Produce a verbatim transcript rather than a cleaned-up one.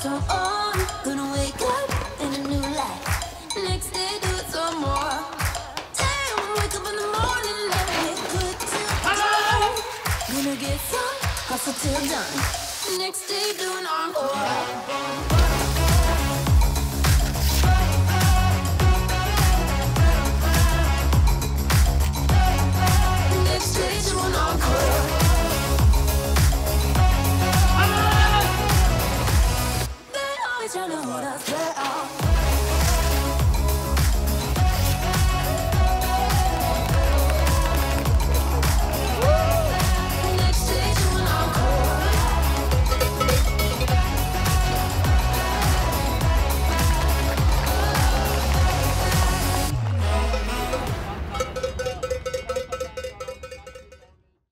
Start on, gonna wake up in a new life. Next day do it some more. Damn, wake up in the morning, never get good till dawn. Gonna get some, hustle till done. Next day do an encore.